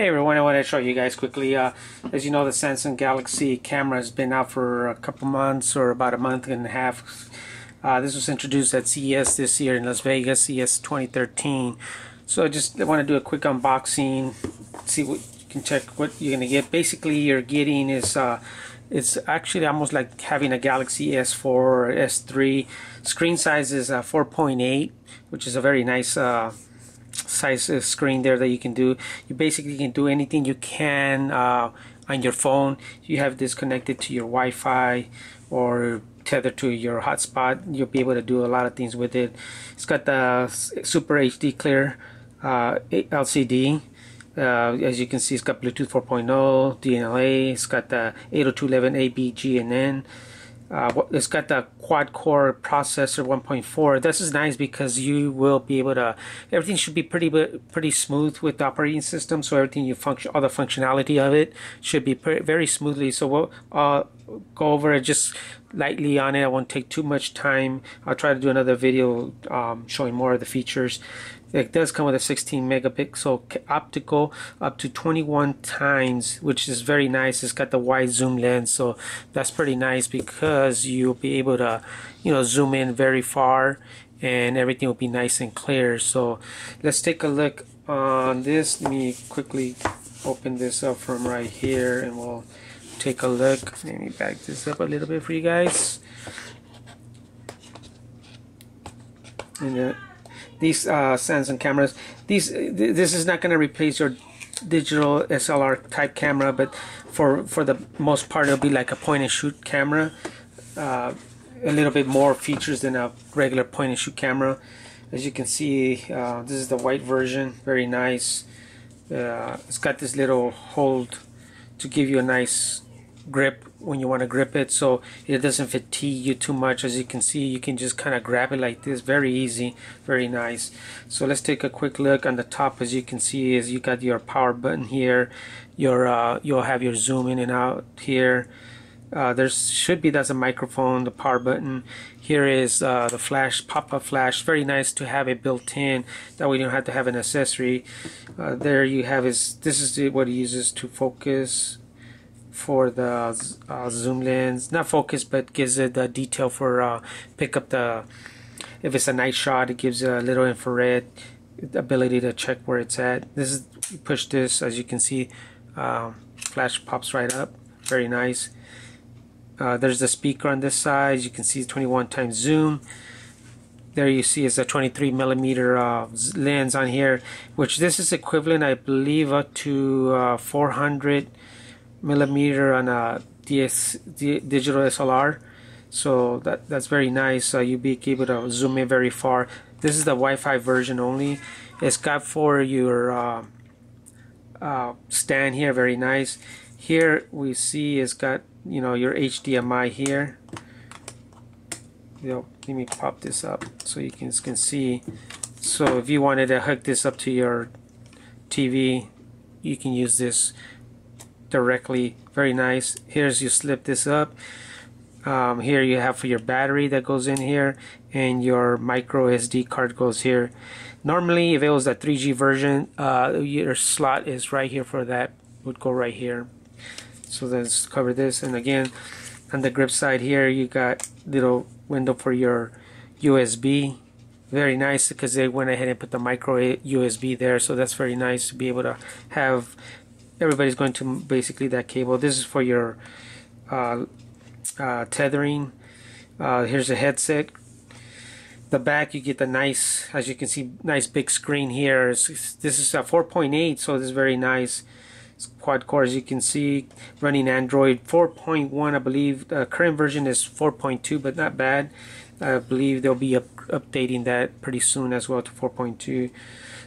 Hey everyone, I want to show you guys quickly, as you know, the Samsung Galaxy camera has been out for a couple months, or about a month and a half. This was introduced at CES this year in Las Vegas, CES 2013. So I want to do a quick unboxing, see what you can check what you're going to get. Basically, you're getting is it's actually almost like having a Galaxy S4 or S3. Screen size is 4.8, which is a very nice size screen there that you can do. You basically can do anything you can on your phone. You have this connected to your Wi-Fi or tethered to your hotspot. You'll be able to do a lot of things with it. It's got the Super HD Clear LCD. As you can see, it's got Bluetooth 4.0, DNLA. It's got the 802.11 ABGNN. It's got the quad-core processor 1.4. This is nice because you will be able to. Everything should be pretty smooth with the operating system. So everything all the functionality of it should be very smoothly. So we'll go over it just lightly on it. I won't take too much time. I'll try to do another video showing more of the features. It does come with a 16-megapixel optical, up to 21 times, which is very nice. It's got the wide zoom lens, so that's pretty nice because you'll be able to, zoom in very far, and everything will be nice and clear. So let's take a look on this. Let me quickly open this up from right here, and we'll take a look. Let me back this up a little bit for you guys. And these Samsung cameras, this is not going to replace your digital SLR type camera, but for the most part it'll be like a point and shoot camera, a little bit more features than a regular point and shoot camera. As you can see, this is the white version, very nice. It's got this little hold to give you a nice grip when you want to grip it, so it doesn't fatigue you too much. As you can see, you can just kind of grab it like this, very easy, very nice. So let's take a quick look on the top. As you can see, is you got your power button here, your you'll have your zoom in and out here. That's a microphone, the power button. Here is the flash, pop-up flash. Very nice to have it built in. That way you don't have to have an accessory. There you have is this is what it uses to focus for the zoom lens, not focus, but gives it the detail for pick up the, if it's a night shot, it gives a little infrared ability to check where it's at. This is, you push this, as you can see, flash pops right up, very nice. There's the speaker on this side, you can see 21 times zoom. There you see is a 23mm lens on here, which this is equivalent, I believe, up to 400mm on a digital SLR, so that's very nice. You'll be able to zoom in very far. This is the Wi-Fi version only. It's got for your stand here, very nice. Here we see it's got your HDMI here. Let me pop this up so you can see. So if you wanted to hook this up to your TV, you can use this directly, very nice. Here's, you slip this up, here you have for your battery that goes in here, and your micro SD card goes here. Normally if it was a 3G version, your slot is right here for that, would go right here. So let's cover this, and again on the grip side here you got little window for your USB, very nice, because they went ahead and put the micro USB there, so that's very nice to be able to have. Everybody's going to basically that cable. This is for your tethering. Here's a headset. The back, you get the nice, as you can see, nice big screen here. This is a 4.8, so this is very nice. It's quad core, as you can see, running Android 4.1, I believe. The current version is 4.2, but not bad. I believe they'll be updating that pretty soon as well to 4.2.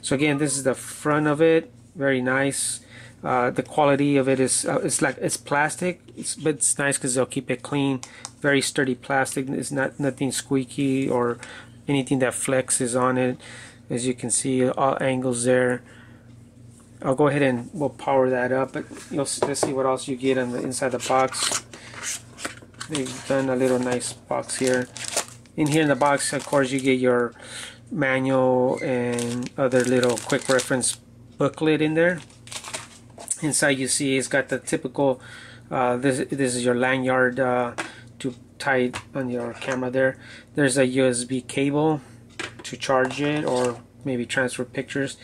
So again, this is the front of it. Very nice. The quality of it is it's plastic, but it's nice because they'll keep it clean. Very sturdy plastic. It's nothing squeaky or anything that flexes on it. As you can see, all angles there. I'll go ahead and we'll power that up. But let's see what else you get on the inside the box. They've done a little nice box here. In here in the box, of course, you get your manual and other little quick reference booklet in there. Inside you see it's got the typical, this is your lanyard to tie it on your camera there. There's a USB cable to charge it or maybe transfer pictures.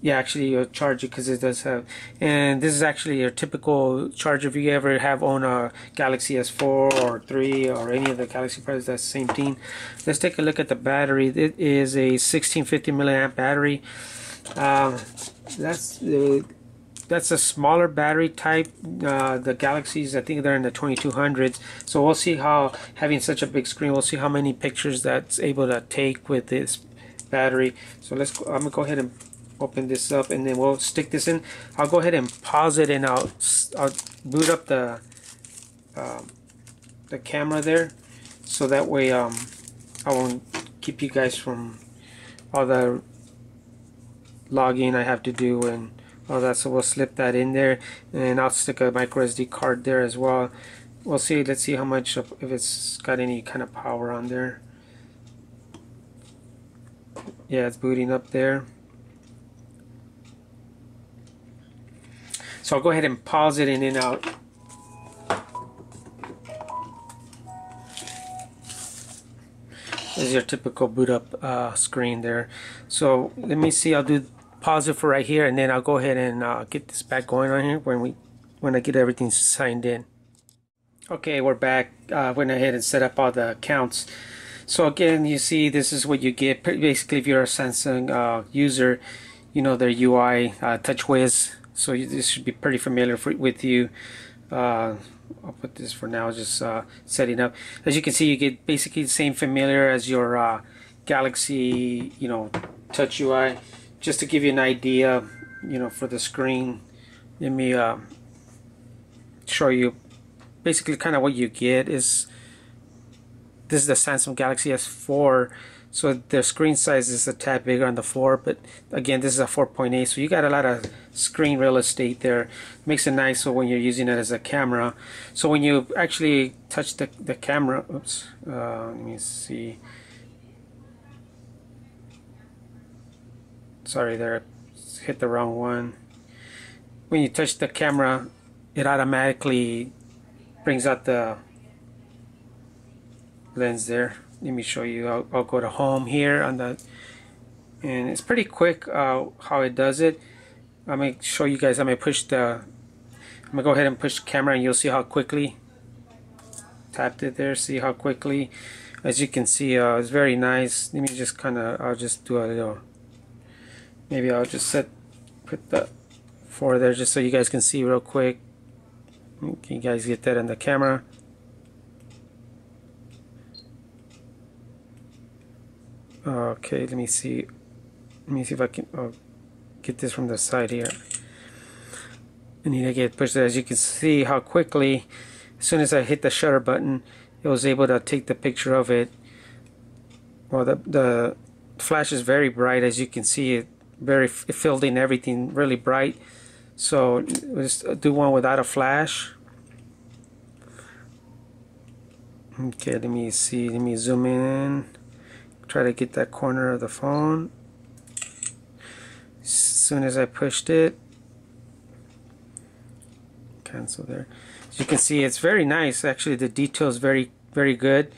Yeah, actually you'll charge it because it does have, and this is actually your typical charger. If you ever have owned a Galaxy S4 or 3 or any of the Galaxy products, that's the same thing. Let's take a look at the battery. It is a 1650 milliamp battery. That's a smaller battery type. The Galaxies, I think they're in the 2200s. So we'll see how, having such a big screen, we'll see how many pictures that's able to take with this battery. So let's, I'm gonna go ahead and open this up, and then we'll stick this in. I'll go ahead and pause it, and I'll boot up the camera there, so that way I won't keep you guys from all the logging I have to do and all that. So we'll slip that in there, and I'll stick a micro SD card there as well. We'll see. Let's see how much, if it's got any kind of power on there. Yeah, it's booting up there. So I'll go ahead and pause it, and then I'll this is your typical boot up screen there. So let me see, I'll do pause it for right here, and then I'll go ahead and get this back going on here when I get everything signed in. Okay, we're back. Went ahead and set up all the accounts. So again, you see this is what you get basically if you're a Samsung user. You know their UI, TouchWiz. So this should be pretty familiar with you. I'll put this for now, just setting up. As you can see, you get basically the same familiar as your Galaxy, you know, Touch UI. Just to give you an idea, you know, for the screen, let me show you basically kind of what you get. Is this is the Samsung Galaxy S4. So the screen size is a tad bigger on the 4, but again this is a 4.8, so you got a lot of screen real estate there. Makes it nice so when you're using it as a camera. So when you actually touch the camera, oops, let me see. Sorry there, hit the wrong one. When you touch the camera, it automatically brings out the lens there. Let me show you. I'll go to home here on the, and it's pretty quick how it does it. I'm gonna show you guys. I'm gonna go ahead and push the camera, and you'll see how quickly. Tapped it there. See how quickly. As you can see, it's very nice. Let me just kind of. I'll just do a little. Maybe I'll just put the 4 there, just so you guys can see real quick. Can you guys get that on the camera? Okay, let me see. Let me see if I can get this from the side here. I need to get pushed there. As you can see how quickly, as soon as I hit the shutter button, it was able to take the picture of it. Well, the flash is very bright, as you can see. It filled in everything really bright. So let's do one without a flash. Okay, let me see. Let me zoom in. Try to get that corner of the phone. As soon as I pushed it, cancel there. As you can see, it's very nice. Actually, the detail is very good.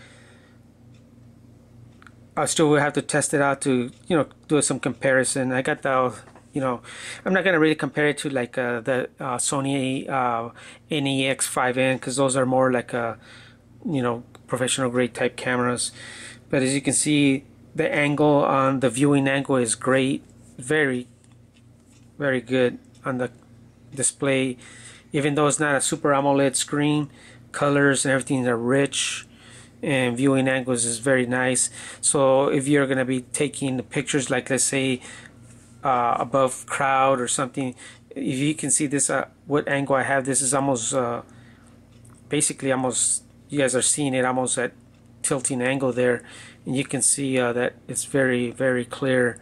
I still will have to test it out to, you know, do some comparison. I got the, you know, I'm not gonna really compare it to like the Sony NEX 5N, because those are more like a, you know, professional grade type cameras. But as you can see, the angle on the viewing angle is great, very good on the display. Even though it's not a super AMOLED screen, colors and everything are rich, and viewing angles is very nice. So if you're gonna be taking the pictures, like let's say above crowd or something, if you can see this, what angle I have, this is almost basically almost, you guys are seeing it almost at tilting angle there, and you can see that it's very clear,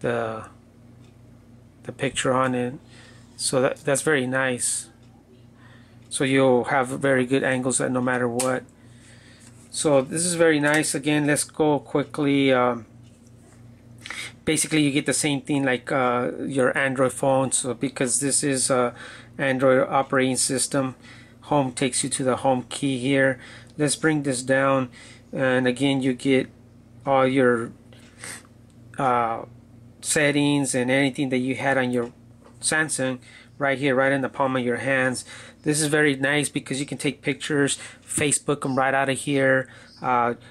the picture on it. So that's very nice. So you'll have very good angles that no matter what. So this is very nice. Again, let's go quickly basically you get the same thing like your Android phone. So because this is Android operating system, home takes you to the home key here. Let's bring this down, and again you get all your settings and anything that you had on your Samsung right here, right in the palm of your hands. This is very nice because you can take pictures, Facebook them right out of here,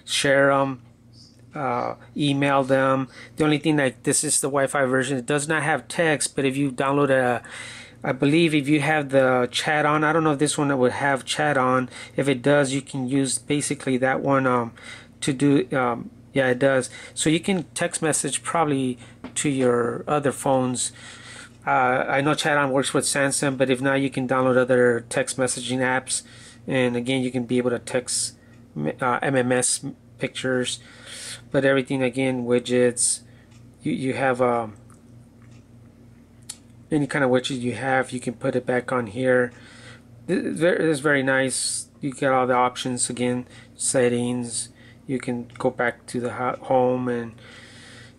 share them, email them. The only thing, like, this is the Wi-Fi version. It does not have text, but if you download a, I believe if you have the chat on, I don't know if this one would have chat on. If it does, you can use basically that one to do, yeah, it does. So you can text message probably to your other phones. I know chat on works with Samsung, but if not, you can download other text messaging apps. And again, you can be able to text MMS pictures, but everything again, widgets. You have any kind of widget you have, you can put it back on here. It's very nice. You get all the options again, settings. You can go back to the home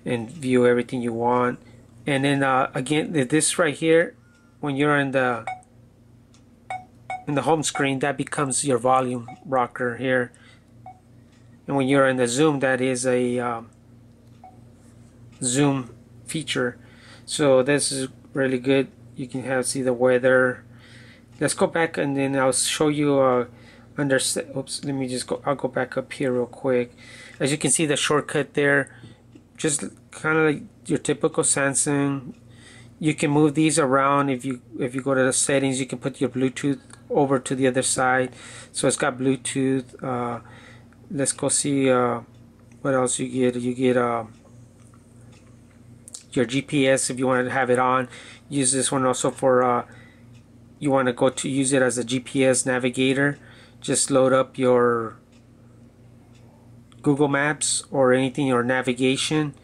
and view everything you want. And then again, this right here, when you're in the home screen, that becomes your volume rocker here. And when you're in the zoom, that is a zoom feature. So this is really good. You can see the weather. Let's go back, and then I'll show you under, oops, let me just go, I'll go back up here real quick. As you can see, the shortcut there, just kind of like your typical Samsung. You can move these around. If you go to the settings, you can put your Bluetooth over to the other side, so it's got Bluetooth. Let's go see what else you get. You get your GPS if you want to have it on. Use this one also for you want to go to use it as a GPS navigator. Just load up your Google Maps or anything, or navigation,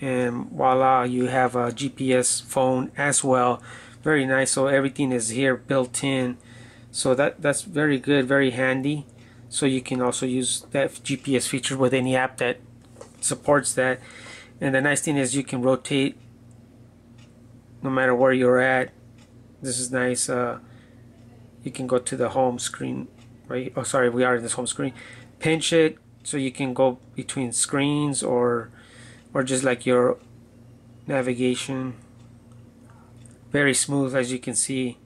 and voila, you have a GPS phone as well. Very nice. So everything is here built in, so that's very good, very handy. So you can also use that GPS feature with any app that supports that. And the nice thing is you can rotate no matter where you're at. This is nice. You can go to the home screen, right? Oh, sorry, we are in this home screen. Pinch it, so you can go between screens or just like your navigation. Very smooth, as you can see.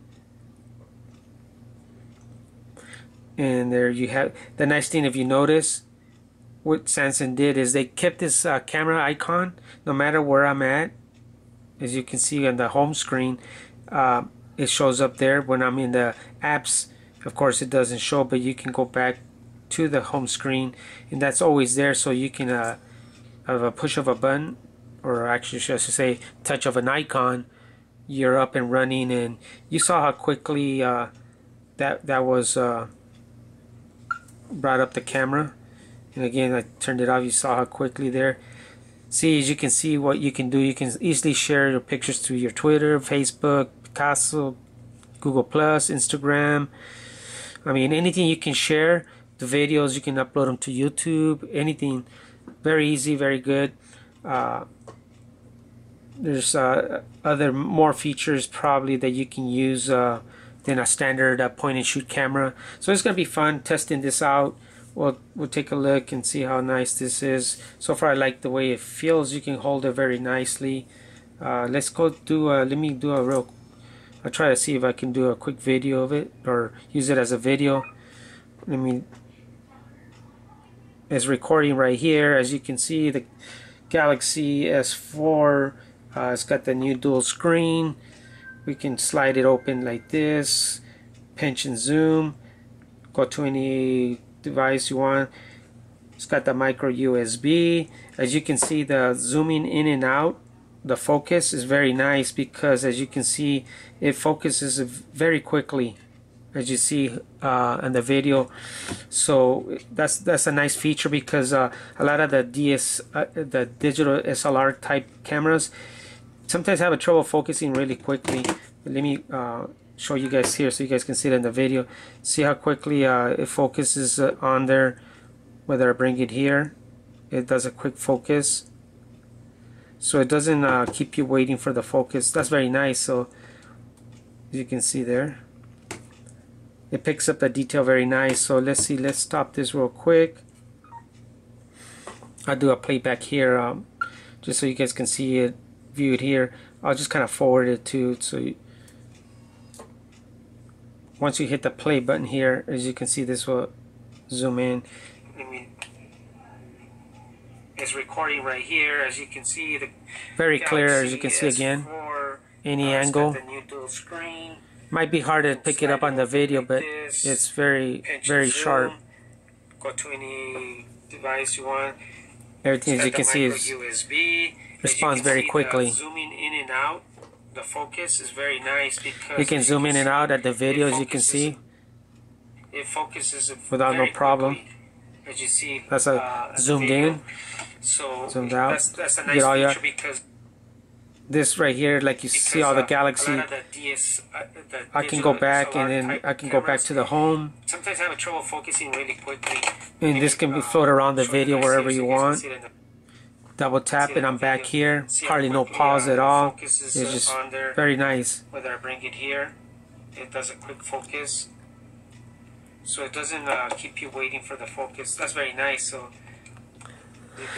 And there you have the nice thing. If you notice, what Samsung did is they kept this camera icon no matter where I'm at. As you can see on the home screen, it shows up there. When I'm in the apps, of course it doesn't show, but you can go back to the home screen and that's always there. So you can have a push of a button, or actually should I say touch of an icon, you're up and running. And you saw how quickly that was brought up the camera. And again, I turned it off. You saw how quickly there. See, as you can see what you can do. You can easily share your pictures to your Twitter, Facebook, Picasso, Google Plus, Instagram. I mean, anything you can share. The videos, you can upload them to YouTube. Anything. Very easy, very good. There's other more features probably that you can use than a standard point-and-shoot camera. So it's going to be fun testing this out. We'll take a look and see how nice this is. So far I like the way it feels. You can hold it very nicely. Let's go do let me do a real, I'll try to see if I can do a quick video of it or use it as a video. I mean, it's recording right here. As you can see, the Galaxy S4, it's got the new dual screen. We can slide it open like this, pinch and zoom, go to any device you want. It's got the micro USB. As you can see, the zooming in and out, the focus is very nice because as you can see, it focuses very quickly, as you see in the video. So that's a nice feature because a lot of the the digital SLR type cameras sometimes have a trouble focusing really quickly. Let me show you guys here so you guys can see it in the video. See how quickly it focuses on there. Whether I bring it here, it does a quick focus. so it doesn't keep you waiting for the focus. That's very nice. So as you can see there, it picks up the detail very nice. So let's see, let's stop this real quick. I'll do a playback here just so you guys can see it viewed here. I'll just kind of forward it to, so you, once you hit the play button here, as you can see, this will zoom in. I mean, it's recording right here, as you can see. The very clear, as you can see again. Any angle. The new dual screen. Might be hard to pick it up on the video, but it's very sharp. Go to any device you want. Everything, as you can see, is USB. Responds very quickly. Zooming in and out. The focus is very nice because you can zoom in and out at the video, as you can see. It focuses without no problem. As you see, that's a zoomed in, zoomed out. That's a nice feature because this right here, like you see all the Galaxy. I can go back and then I can go back to the home. Sometimes I have trouble focusing really quickly. And this can be float around the video wherever you want. Double tap and I'm back here. Hardly no pause at all. It's just very nice. Whether I bring it here, it does a quick focus. So it doesn't keep you waiting for the focus. That's very nice.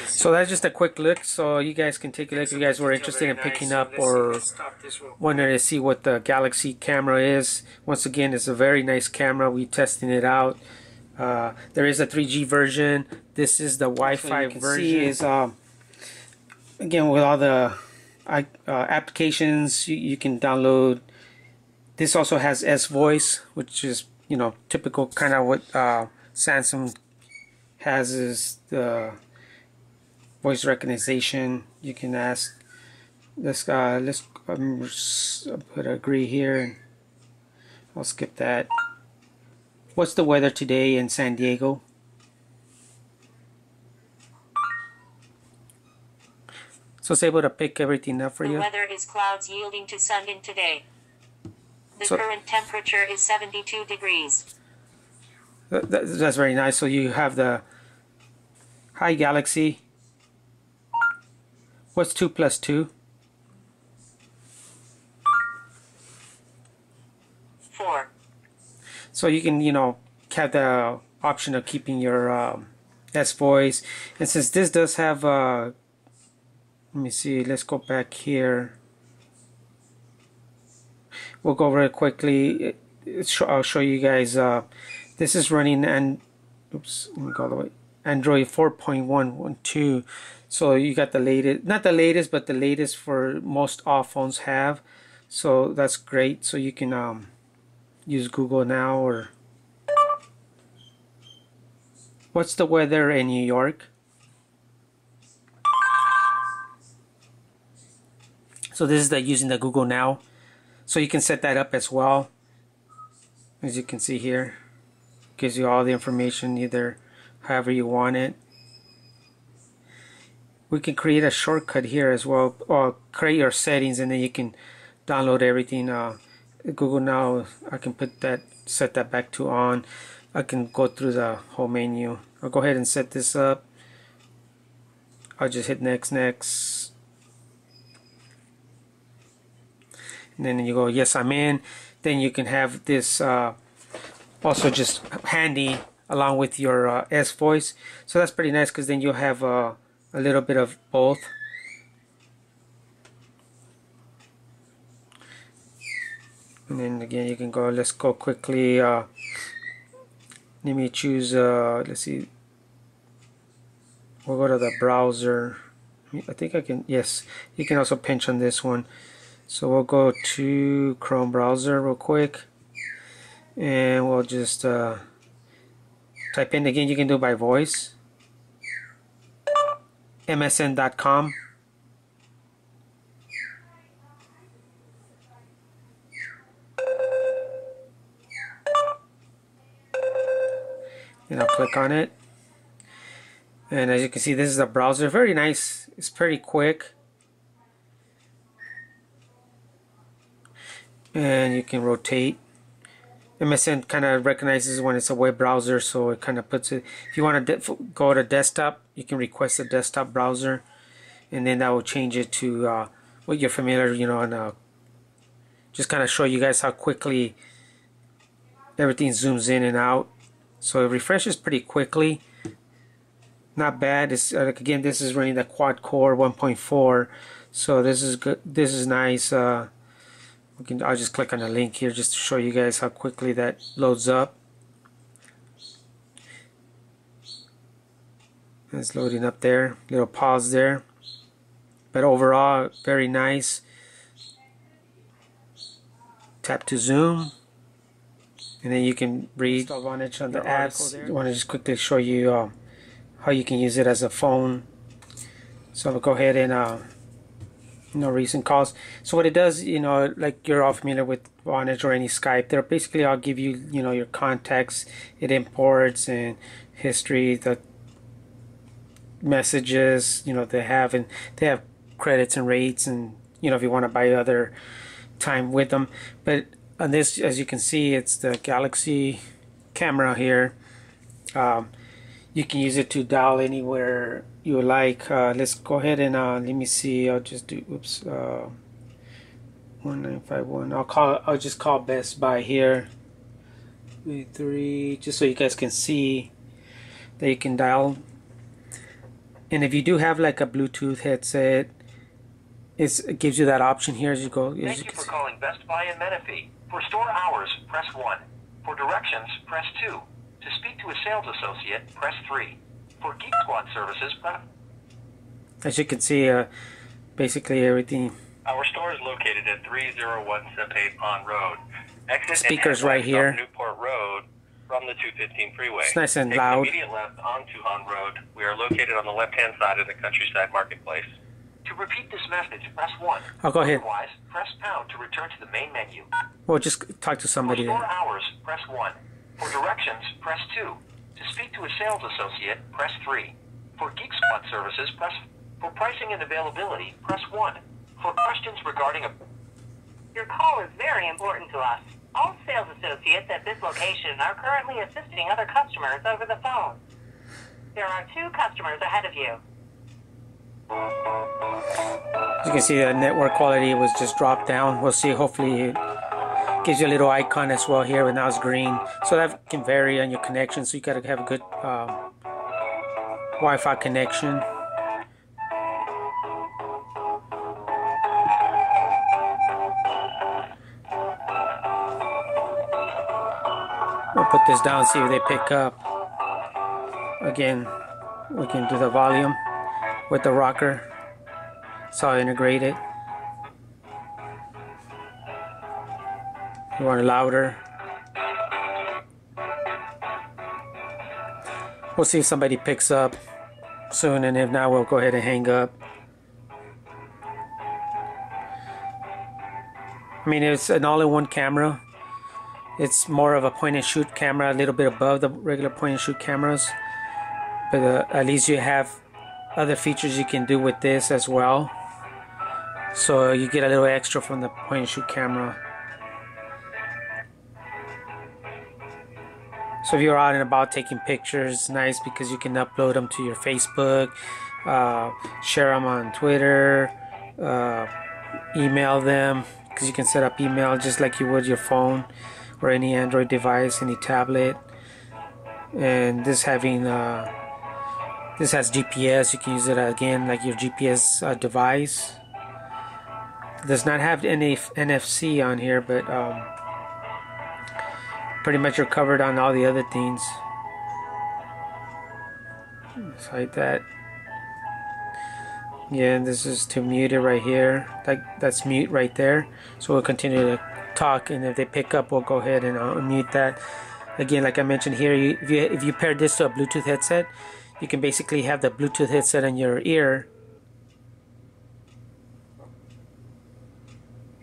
So that's just a quick look. So you guys can take a look if you guys were interested in picking up or wondering to see what the Galaxy camera is. Once again, it's a very nice camera. We're testing it out. There is a 3G version. This is the Wi-Fi version. Again, with all the applications you can download. This also has S Voice, which is, you know, typical kind of what Samsung has, is the voice recognition. You can ask. Let's put agree here, and I'll skip that. What's the weather today in San Diego? So it's able to pick everything up for you. The weather is clouds yielding to sun in today. The current temperature is 72 degrees. That's very nice. So you have the Hi Galaxy. What's 2 plus 2? 4. So you can, you know, have the option of keeping your S Voice, and since this does have let me see, let's go back here. We'll go very quickly. I'll show you guys. This is running let me go all the way. Android 4.1.2. So you got the latest, not the latest, but the latest for most all phones have. So that's great. So you can use Google Now. Or what's the weather in New York? So this is the using the Google Now. So you can set that up as well. As you can see here, gives you all the information either however you want it. We can create a shortcut here as well, or create your settings, and then you can download everything. Google Now, I can put that, set that back to on. I can go through the whole menu. I'll go ahead and set this up. I'll just hit next. And then you go, yes, I'm in. Then you can have this also just handy along with your S Voice. So that's pretty nice because then you'll have a little bit of both. And then again, you can go, let's go quickly. Let me choose, let's see. We'll go to the browser. I think I can, yes. You can also pinch on this one. So we'll go to Chrome browser real quick, and we'll just type in, again, you can do it by voice, msn.com. And I'll click on it, and as you can see, this is the browser. Very nice. It's pretty quick. And you can rotate. MSN kind of recognizes when it's a web browser, so it kind of puts it. If you want to go to desktop, you can request a desktop browser. and then that will change it to what you're familiar, you know, and just kind of show you guys how quickly everything zooms in and out. So it refreshes pretty quickly. Not bad. It's again, this is running the quad core 1.4, so this is good. This is nice. I'll just click on the link here just to show you guys how quickly that loads up. It's loading up there. Little pause there, but overall very nice. Tap to zoom, and then you can read Vonage on the apps. I want to just quickly show you how you can use it as a phone. So I'll go ahead and no recent calls. So what it does, you know, like you're all familiar with Vonage or any Skype, they're basically all give you, you know, your contacts. It imports and history, the messages, you know, they have, and they have credits and rates, and you know, if you want to buy other time with them. But on this, as you can see, it's the Galaxy camera here. You can use it to dial anywhere you like. Let's go ahead and let me see. I'll just do 1951. I'll just call Best Buy here. 3, just so you guys can see that you can dial. And if you do have like a Bluetooth headset, it gives you that option here as you go. Thank you for calling Best Buy in Menifee. For store hours, press 1. For directions, press 2. To speak to a sales associate, press 3. For Geek Squad services, press... As you can see, basically everything. Our store is located at 301 Sepahpon Road. Exit speakers right here. Newport Road from the 215 freeway. It's nice and loud. Immediate left on Tuhan Road. We are located on the left-hand side of the Countryside Marketplace. To repeat this message, press 1. I'll go ahead. Otherwise, press pound to return to the main menu. Well, just talk to somebody. For store hours, press 1. For directions, press 2. To speak to a sales associate, press 3. For Geek Squad services, press... For pricing and availability, press 1. For questions regarding a... Your call is very important to us. All sales associates at this location are currently assisting other customers over the phone. There are 2 customers ahead of you. As you can see, the network quality was just dropped down. We'll see, hopefully... Gives you a little icon as well here, and now it's green, so that can vary on your connection. So you gotta have a good Wi-Fi connection. We'll put this down, see if they pick up. Again, we can do the volume with the rocker. It's all integrated. You want it louder. We'll see if somebody picks up soon, and if not, we'll go ahead and hang up. I mean, it's an all-in-one camera. It's more of a point-and-shoot camera, a little bit above the regular point-and-shoot cameras, but at least you have other features you can do with this as well. So you get a little extra from the point-and-shoot camera. So if you're out and about taking pictures, nice, because you can upload them to your Facebook, share them on Twitter, email them, because you can set up email just like you would your phone or any Android device, any tablet. And this having this has GPS. You can use it again like your GPS device. It does not have any NFC on here, but pretty much you're covered on all the other things. It's like that. Yeah, and this is to mute it right here. Like that's mute right there. So we'll continue to talk, and if they pick up, we'll go ahead and unmute that. Again, like I mentioned here, if you pair this to a Bluetooth headset, you can basically have the Bluetooth headset in your ear.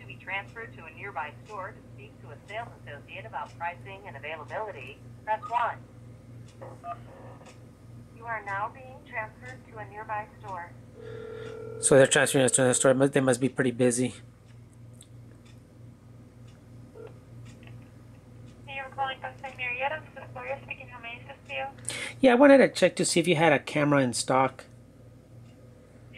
To be transferred to a nearby store. Sales associate about pricing and availability, press 1. You are now being transferred to a nearby store. So they're transferring us to another store, but they must be pretty busy. Hey, you're calling from San Marietta. This is Gloria speaking. How may I assist you? Yeah, I wanted to check to see if you had a camera in stock.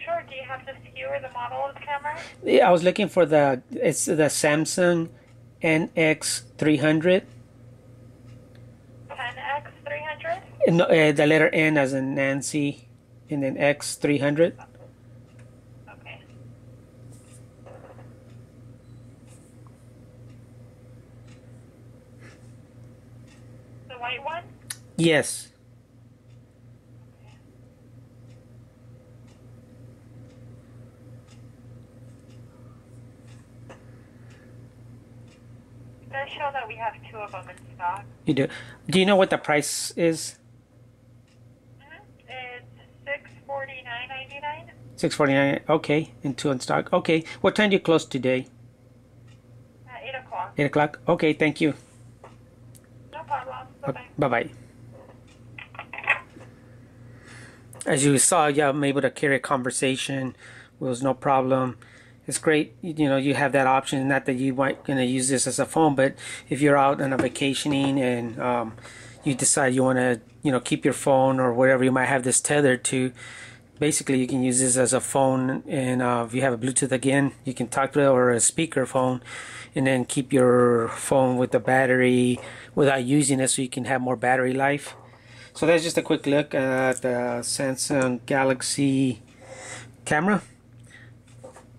Sure. Do you have have the SKU or the model of the camera? Yeah, I was looking for the, it's the Samsung NX300. NX300? No, the letter N as in Nancy, and then X300. Okay. The white one? Yes. Does show that we have two of them in stock. You do. Do you know what the price is? It's $649.99. $649. Okay, and two in stock. Okay. What time do you close today? 8 o'clock. 8 o'clock. Okay. Thank you. No problem. Bye bye. As you saw, yeah, I'm able to carry a conversation. It was no problem. It's great, you know, you have that option. Not that you might gonna use this as a phone, but if you're out on a vacationing and you decide you want to, you know, keep your phone or whatever you might have this tethered to, basically you can use this as a phone. And if you have a Bluetooth again, you can talk to it, or a speaker phone, and then keep your phone with the battery without using it, so you can have more battery life. So that's just a quick look at the Samsung Galaxy camera.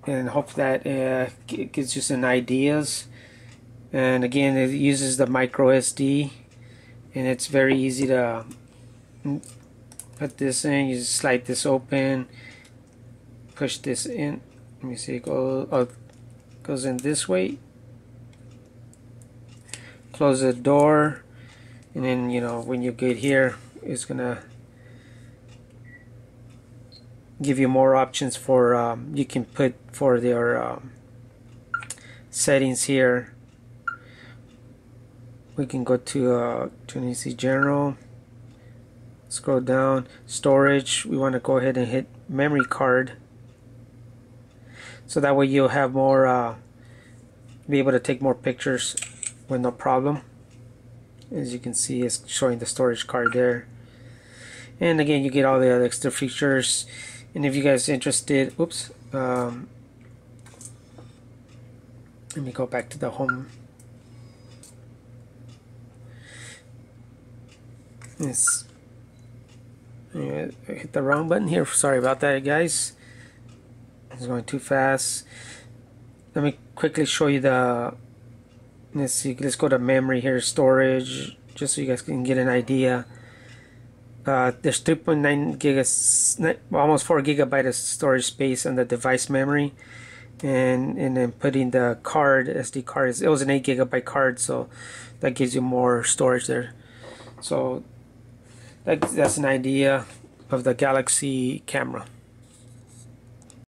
And hope that gives you some ideas. And again, it uses the micro SD, and it's very easy to put this in. You just slide this open, push this in. Let me see. It goes in this way. Close the door, and then, you know, when you get here, it's gonna give you more options for you can put for their settings here. We can go to NC General, scroll down, storage. We want to go ahead and hit memory card, so that way you'll have more be able to take more pictures with no problem. As you can see, it's showing the storage card there. And again, you get all the other extra features. And if you guys are interested, oops, let me go back to the home. Yes, I hit the wrong button here. Sorry about that, guys. It's going too fast. Let me quickly show you the. Let's see. Let's go to memory here, storage, just so you guys can get an idea. There's 3.9 gigas, almost 4 gigabyte of storage space on the device memory, and then putting the card, SD card, it was an 8 gigabyte card, so that gives you more storage there. So that's an idea of the Galaxy camera.